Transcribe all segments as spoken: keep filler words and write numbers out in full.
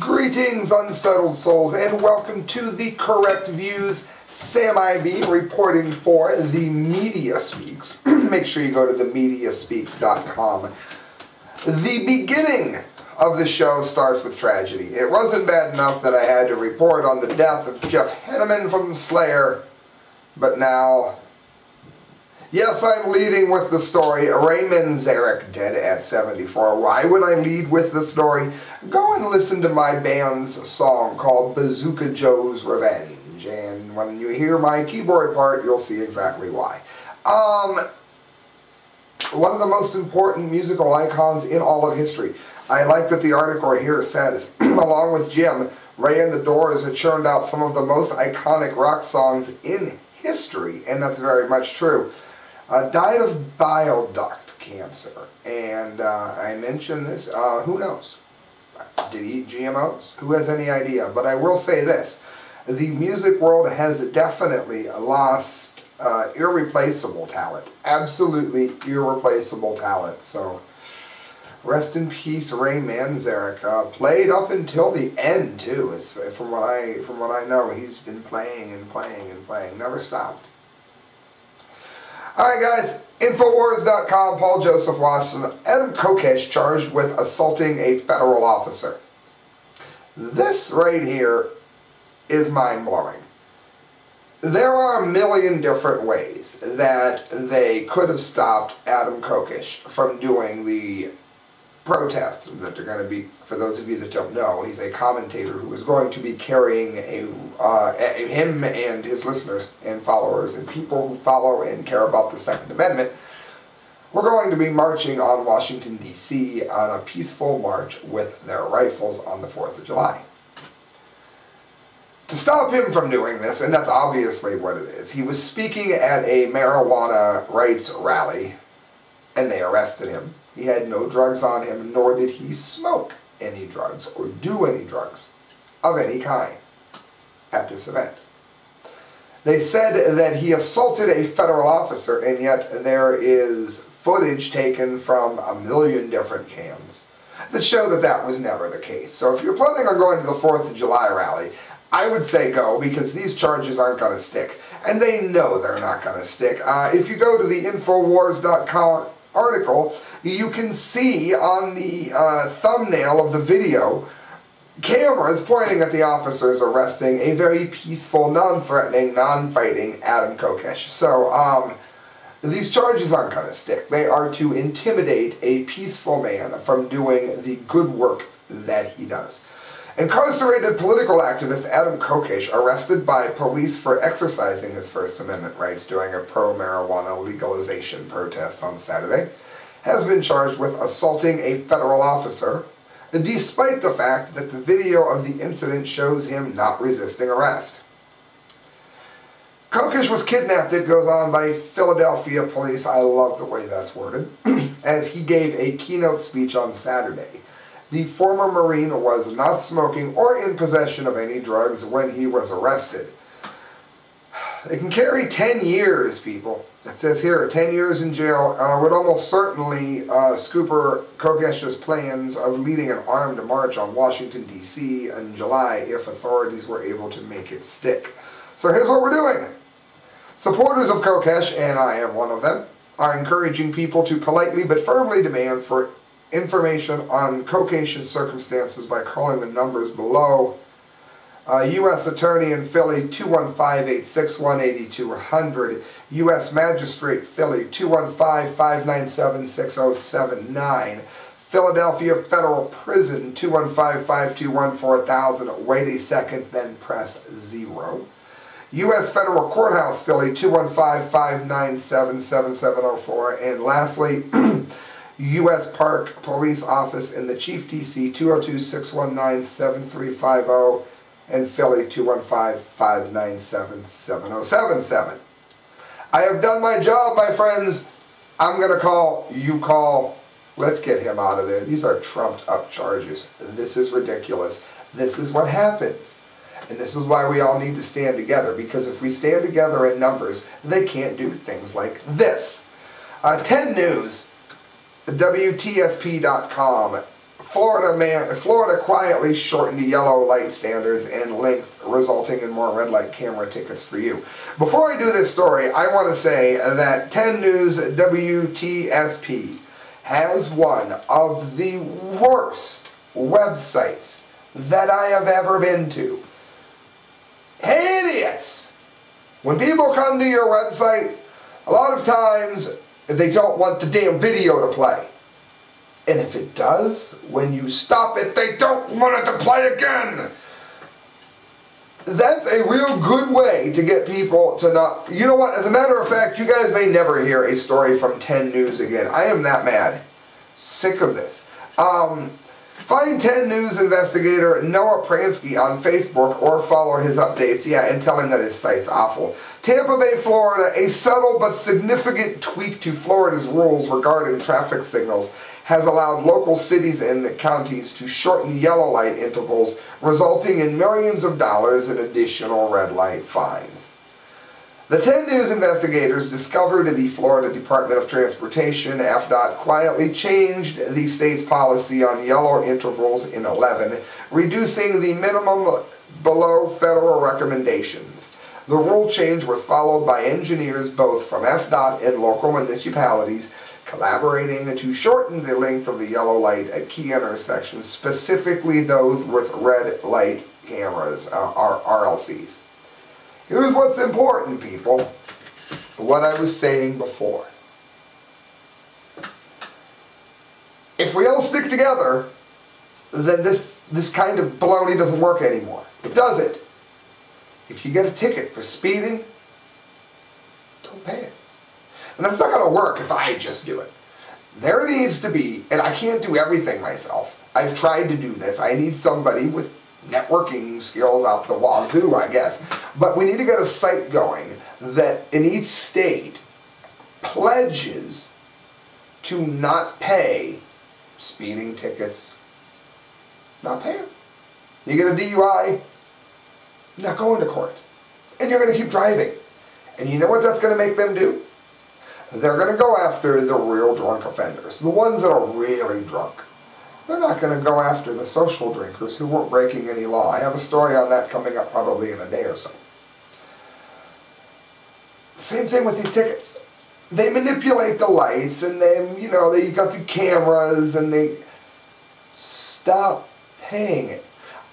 Greetings, unsettled souls, and welcome to The Correct Views. Sam I B reporting for The Media Speaks. Make sure you go to the media speaks dot com. The beginning of the show starts with tragedy. It wasn't bad enough that I had to report on the death of Jeff Hanneman from Slayer, but now... Yes, I'm leading with the story. Ray Manzarek dead at seventy-four. Why would I lead with the story? Go and listen to my band's song called Bazooka Joe's Revenge. And when you hear my keyboard part, you'll see exactly why. Um, one of the most important musical icons in all of history. I like that the article here says, along with Jim, Ray and the Doors have churned out some of the most iconic rock songs in history. And that's very much true. Uh, died of bile duct cancer, and uh, I mentioned this, uh, who knows, did he eat G M Os? Who has any idea? But I will say this, the music world has definitely lost uh, irreplaceable talent, absolutely irreplaceable talent, so rest in peace Ray Manzarek, uh, played up until the end too, as, from, what I, from what I know, he's been playing and playing and playing, never stopped. Alright guys, Infowars dot com, Paul Joseph Watson, Adam Kokesh charged with assaulting a federal officer. This right here is mind-blowing. There are a million different ways that they could have stopped Adam Kokesh from doing the protest that they're going to be, for those of you that don't know, he's a commentator who is going to be carrying a, uh, a, him and his listeners and followers and people who follow and care about the Second Amendment. We're going to be marching on Washington, D C on a peaceful march with their rifles on the fourth of July. To stop him from doing this, and that's obviously what it is, he was speaking at a marijuana rights rally and they arrested him. He had no drugs on him, nor did he smoke any drugs or do any drugs of any kind at this event. They said that he assaulted a federal officer, and yet there is footage taken from a million different cams that show that that was never the case. So if you're planning on going to the fourth of July rally, I would say go, because these charges aren't going to stick. And they know they're not going to stick. Uh, if you go to the Infowars dot com article, you can see on the uh, thumbnail of the video cameras pointing at the officers arresting a very peaceful, non-threatening, non-fighting Adam Kokesh. So um, these charges aren't going to stick. They are to intimidate a peaceful man from doing the good work that he does. Incarcerated political activist Adam Kokesh arrested by police for exercising his First Amendment rights during a pro-marijuana legalization protest on Saturday has been charged with assaulting a federal officer, despite the fact that the video of the incident shows him not resisting arrest. Kokesh was kidnapped, it goes on, by Philadelphia police, I love the way that's worded, as he gave a keynote speech on Saturday. The former Marine was not smoking or in possession of any drugs when he was arrested. They can carry ten years, people. It says here, ten years in jail uh, would almost certainly uh, scupper Kokesh's plans of leading an armed march on Washington, D C in July if authorities were able to make it stick. So here's what we're doing. Supporters of Kokesh, and I am one of them, are encouraging people to politely but firmly demand for information on Kokesh's circumstances by calling the numbers below. Uh, U S Attorney in Philly, two one five, eight six one, eight two zero zero. U S Magistrate, Philly, two one five, five nine seven, six zero seven nine. Philadelphia Federal Prison, two one five, five two one, four thousand. Wait a second, then press zero. U S Federal Courthouse, Philly, two one five, five nine seven, seven seven zero four. And lastly, U S Park Police Office in the Chief D C, two zero two, six one nine, seven three five zero. And Philly, two one five, five nine seven, seven zero seven seven. I have done my job, my friends. I'm going to call, you call. Let's get him out of there. These are trumped up charges. This is ridiculous. This is what happens. And this is why we all need to stand together, because if we stand together in numbers, they can't do things like this. Uh, ten News, W T S P dot com. Florida man, Florida quietly shortened yellow light standards in length, resulting in more red light camera tickets for you. Before I do this story, I want to say that ten News W T S P has one of the worst websites that I have ever been to. Idiots! When people come to your website, a lot of times they don't want the damn video to play. And if it does, when you stop it, they don't want it to play again! That's a real good way to get people to not... You know what, as a matter of fact, you guys may never hear a story from ten News again. I am that mad. Sick of this. Um, find ten News investigator Noah Pransky on Facebook or follow his updates, yeah, and tell him that his site's awful. Tampa Bay, Florida, a subtle but significant tweak to Florida's rules regarding traffic signals has allowed local cities and counties to shorten yellow light intervals, resulting in millions of dollars in additional red light fines. The ten News investigators discovered the Florida Department of Transportation, F D O T, quietly changed the state's policy on yellow intervals in eleven, reducing the minimum below federal recommendations. The rule change was followed by engineers both from F D O T and local municipalities collaborating to shorten the length of the yellow light at key intersections, specifically those with red light cameras, uh, R L Cs. Here's what's important, people. What I was saying before. If we all stick together, then this, this kind of baloney doesn't work anymore. It doesn't. If you get a ticket for speeding, don't pay it. And that's not going to work if I just do it. There needs to be, and I can't do everything myself. I've tried to do this. I need somebody with networking skills out the wazoo, I guess. But we need to get a site going that in each state pledges to not pay speeding tickets. Not pay them. You get a D U I, you're not going to court. And you're going to keep driving. And you know what that's going to make them do? They're going to go after the real drunk offenders, the ones that are really drunk. They're not going to go after the social drinkers who weren't breaking any law. I have a story on that coming up probably in a day or so. Same thing with these tickets. They manipulate the lights and they, you know, they, you've got the cameras and they... Stop paying it.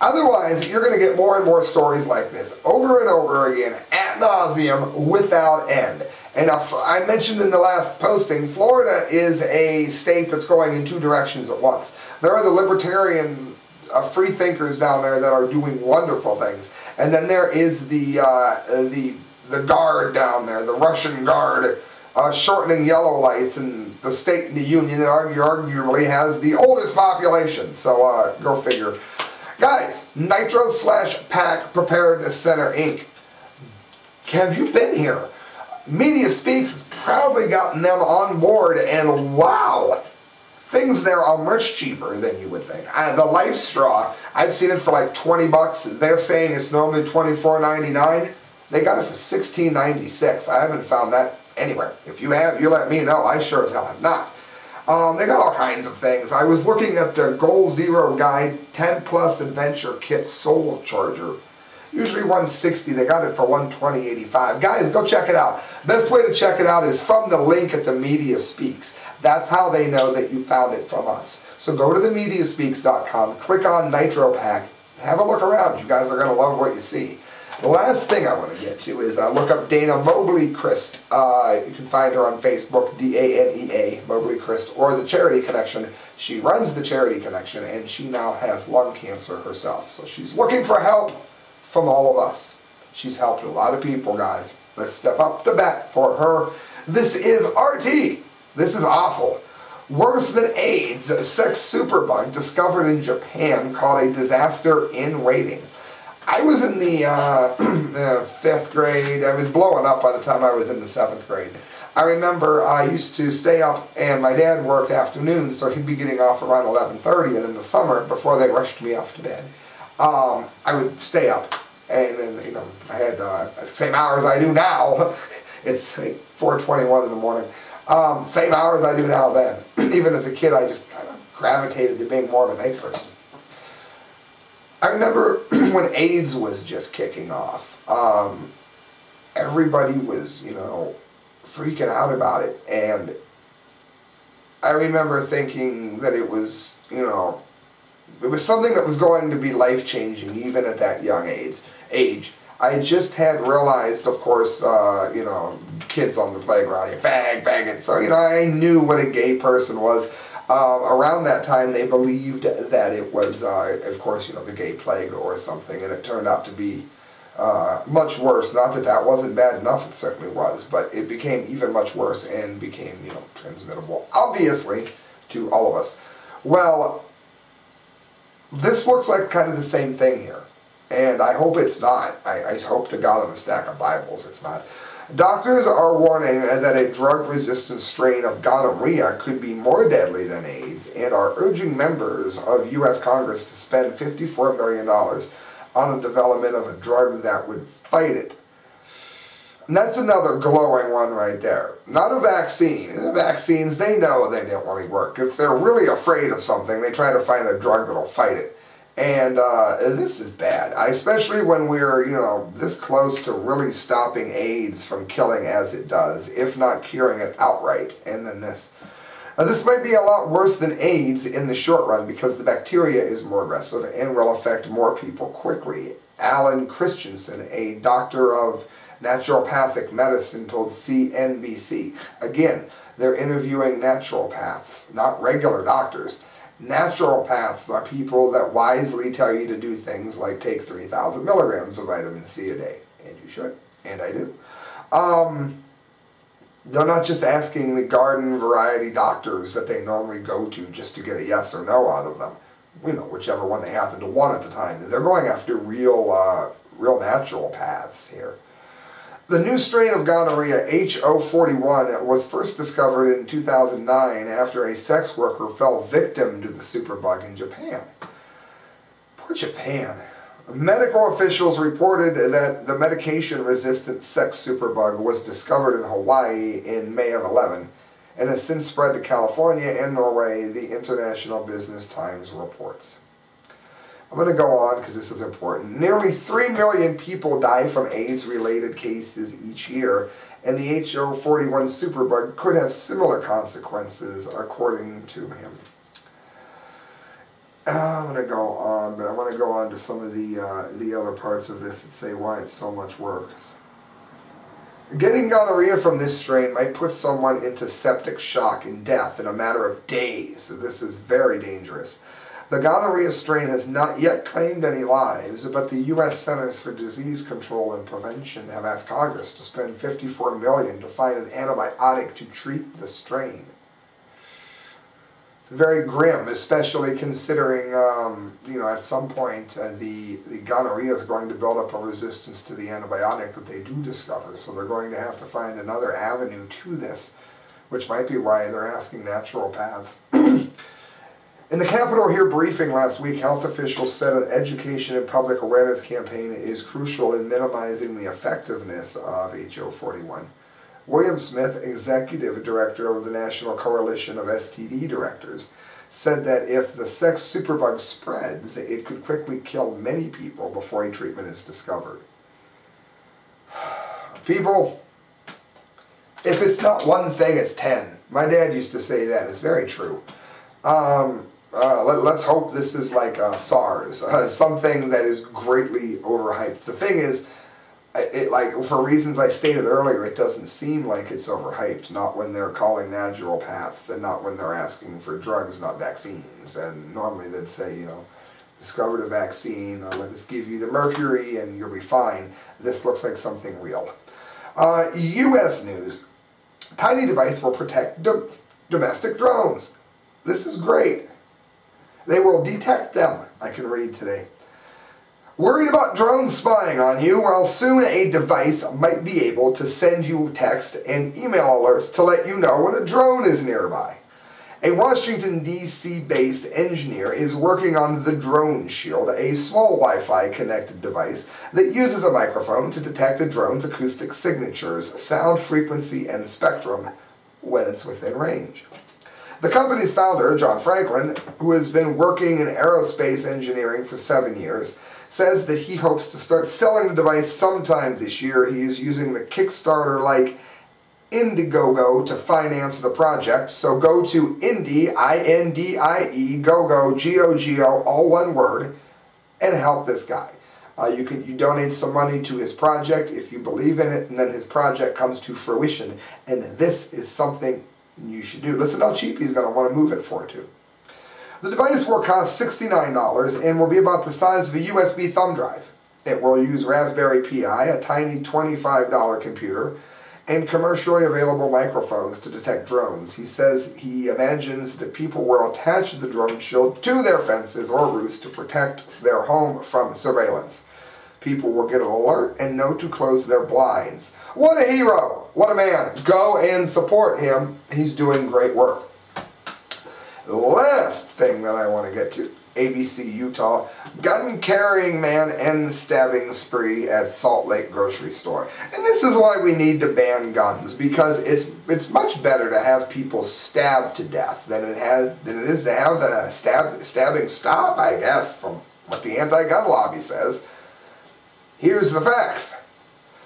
Otherwise, you're going to get more and more stories like this over and over again, ad nauseum, without end. And I mentioned in the last posting, Florida is a state that's going in two directions at once. There are the libertarian uh, free thinkers down there that are doing wonderful things. And then there is the, uh, the, the guard down there, the Russian guard, uh, shortening yellow lights. And the state in the union that arguably has the oldest population. So uh, go figure. Guys, Nitro slash Pack Preparedness Center, Incorporated. Have you been here? Media Speaks has proudly gotten them on board, and wow! Things there are much cheaper than you would think. I, the Life Straw, I've seen it for like twenty bucks. They're saying it's normally twenty-four ninety-nine. They got it for sixteen ninety-six. I haven't found that anywhere. If you have, you let me know. I sure as hell have not. Um, they got all kinds of things. I was looking at the Goal Zero Guide ten Plus Adventure Kit Solar Charger. Usually one sixty, they got it for one twenty eighty-five. Guys, go check it out. Best way to check it out is from the link at The Media Speaks. That's how they know that you found it from us. So go to the media speaks dot com, click on Nitro Pack, have a look around. You guys are going to love what you see. The last thing I want to get to is uh, look up Dana Mobley Christ. Uh, you can find her on Facebook, D A N E A, Mobley Christ, or the Charity Connection. She runs the Charity Connection, and she now has lung cancer herself. So she's looking for help from all of us. She's helped a lot of people, guys. Let's step up to bat for her. This is R T. This is awful. Worse than AIDS, a sex superbug discovered in Japan called a disaster in waiting. I was in the uh, fifth grade. I was blowing up by the time I was in the seventh grade. I remember I used to stay up, and my dad worked afternoons, so he'd be getting off around eleven thirty, and in the summer, before they rushed me off to bed, um, I would stay up. And then, you know, I had uh, the same hours I do now. It's like four twenty-one in the morning. Um, same hours I do now then. Even as a kid, I just kind of gravitated to being more of a layperson. I remember when AIDS was just kicking off, um, everybody was, you know, freaking out about it, and I remember thinking that it was, you know, it was something that was going to be life-changing even at that young age. Age. I just had realized, of course, uh, you know, kids on the playground, fag, faggot, so, you know, I knew what a gay person was. Uh, around that time, they believed that it was, uh, of course, you know, the gay plague or something, and it turned out to be uh, much worse. Not that that wasn't bad enough, it certainly was, but it became even much worse and became, you know, transmittable, obviously, to all of us. Well, this looks like kind of the same thing here. And I hope it's not. I, I hope to God on a stack of Bibles it's not. Doctors are warning that a drug-resistant strain of gonorrhea could be more deadly than AIDS and are urging members of U S Congress to spend fifty-four million dollars on the development of a drug that would fight it. And that's another glowing one right there. Not a vaccine. And the vaccines, they know they don't really work. If they're really afraid of something, they try to find a drug that'll fight it. And uh, this is bad, especially when we're, you know, this close to really stopping AIDS from killing as it does, if not curing it outright. And then this. Now, this might be a lot worse than AIDS in the short run because the bacteria is more aggressive and will affect more people quickly. Alan Christensen, a doctor of naturopathic medicine, told C N B C. Again, they're interviewing naturopaths, not regular doctors. Naturopaths are people that wisely tell you to do things like take three thousand milligrams of vitamin C a day. And you should. And I do. Um, they're not just asking the garden variety doctors that they normally go to just to get a yes or no out of them. You know, whichever one they happen to want at the time. They're going after real, uh, real naturopaths here. The new strain of gonorrhea, H O forty-one, was first discovered in two thousand nine after a sex worker fell victim to the superbug in Japan. Poor Japan. Medical officials reported that the medication-resistant sex superbug was discovered in Hawaii in May of eleven and has since spread to California and Norway, the International Business Times reports. I'm going to go on because this is important. Nearly three million people die from AIDS-related cases each year, and the H O forty-one superbug could have similar consequences, according to him. I'm going to go on, but I want to go on to some of the, uh, the other parts of this and say why it's so much worse. Getting gonorrhea from this strain might put someone into septic shock and death in a matter of days, so this is very dangerous. The gonorrhea strain has not yet claimed any lives, but the U S Centers for Disease Control and Prevention have asked Congress to spend fifty-four million dollars to find an antibiotic to treat the strain. Very grim, especially considering, um, you know, at some point uh, the, the gonorrhea is going to build up a resistance to the antibiotic that they do discover, so they're going to have to find another avenue to this, which might be why they're asking naturopaths. In the Capitol here briefing last week, health officials said an education and public awareness campaign is crucial in minimizing the effectiveness of H O forty-one. William Smith, executive director of the National Coalition of S T D Directors, said that if the sex superbug spreads, it could quickly kill many people before a treatment is discovered. People, if it's not one thing, it's ten. My dad used to say that. It's very true. Um, Uh, let, let's hope this is like uh, SARS, uh, something that is greatly overhyped. The thing is, it, like for reasons I stated earlier, it doesn't seem like it's overhyped, not when they're calling naturopaths and not when they're asking for drugs, not vaccines. And normally they'd say, you know, discovered a vaccine, uh, let us give you the mercury and you'll be fine. This looks like something real. Uh, U S news, tiny device will protect do- domestic drones. This is great. They will detect them, I can read today. Worried about drones spying on you? Well, soon a device might be able to send you text and email alerts to let you know when a drone is nearby. A Washington, D C based engineer is working on the Drone Shield, a small Wi-Fi connected device that uses a microphone to detect a drone's acoustic signatures, sound frequency, and spectrum when it's within range. The company's founder, John Franklin, who has been working in aerospace engineering for seven years, says that he hopes to start selling the device sometime this year. He is using the Kickstarter-like Indiegogo to finance the project, so go to Indie, I N D I E, Gogo, G O G O, all one word, and help this guy. Uh, you can you donate some money to his project if you believe in it, and then his project comes to fruition. And this is something you should do. Listen how cheap he's going to want to move it for, too. The device will cost sixty-nine dollars and will be about the size of a U S B thumb drive. It will use Raspberry Pi, a tiny twenty-five dollar computer, and commercially available microphones to detect drones. He says he imagines that people will attach the drone shield to their fences or roofs to protect their home from surveillance. People will get an alert and know to close their blinds. What a hero! What a man! Go and support him. He's doing great work. Last thing that I want to get to. A B C Utah, gun-carrying man ends stabbing spree at Salt Lake grocery store. And this is why we need to ban guns, because it's it's much better to have people stabbed to death than it has than it is to have the stab stabbing stop, I guess, from what the anti-gun lobby says. Here's the facts.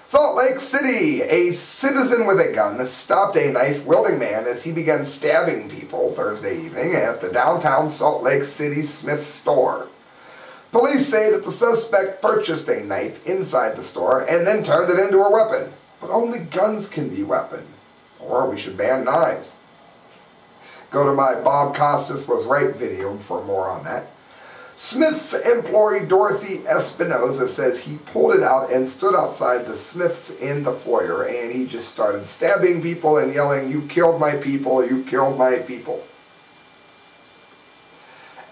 Salt Lake City, a citizen with a gun stopped a knife-wielding man as he began stabbing people Thursday evening at the downtown Salt Lake City Smith's store. Police say that the suspect purchased a knife inside the store and then turned it into a weapon. But only guns can be weapons. Or we should ban knives. Go to my Bob Costas was right video for more on that. Smith's employee Dorothy Espinosa says he pulled it out and stood outside the Smith's in the foyer, and he just started stabbing people and yelling, "You killed my people, you killed my people."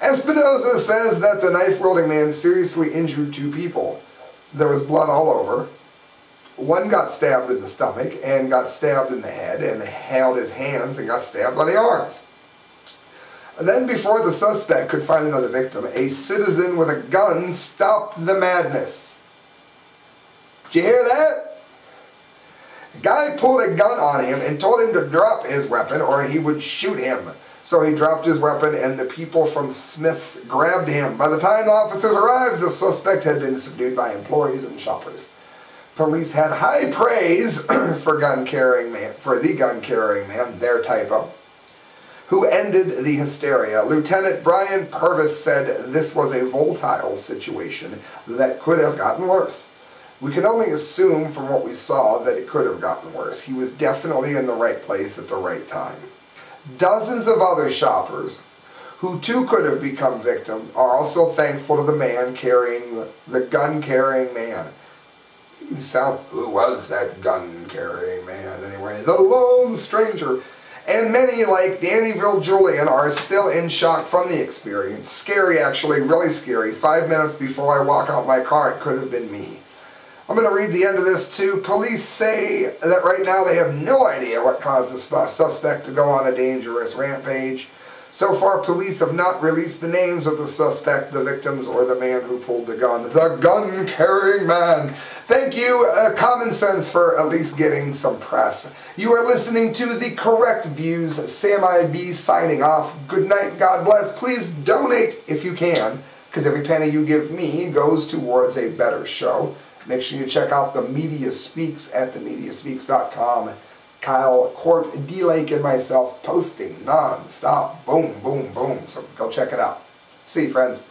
Espinosa says that the knife-wielding man seriously injured two people. There was blood all over. One got stabbed in the stomach and got stabbed in the head and held his hands and got stabbed on the arms. Then, before the suspect could find another victim, a citizen with a gun stopped the madness. Did you hear that? The guy pulled a gun on him and told him to drop his weapon or he would shoot him. So he dropped his weapon and the people from Smith's grabbed him. By the time the officers arrived, the suspect had been subdued by employees and shoppers. Police had high praise for gun-carrying man, for the gun-carrying man, their typo, who ended the hysteria. Lieutenant Brian Purvis said this was a volatile situation that could have gotten worse. We can only assume from what we saw that it could have gotten worse. He was definitely in the right place at the right time. Dozens of other shoppers, who too could have become victims, are also thankful to the man carrying, the, the gun-carrying man. You can sound, who was that gun-carrying man anyway? The lone stranger. And many, like Dannyville Julian, are still in shock from the experience. Scary, actually, really scary. Five minutes before I walk out my car, it could have been me. I'm going to read the end of this, too. Police say that right now they have no idea what caused the suspect to go on a dangerous rampage. So far, police have not released the names of the suspect, the victims, or the man who pulled the gun. The gun-carrying man. Thank you, uh, Common Sense, for at least getting some press. You are listening to The Correct Views. Sam I B signing off. Good night, God bless. Please donate if you can, because every penny you give me goes towards a better show. Make sure you check out The Media Speaks at the media speaks dot com. Kyle Court D Lake and myself posting non-stop. Boom, boom, boom. So go check it out. See you, friends.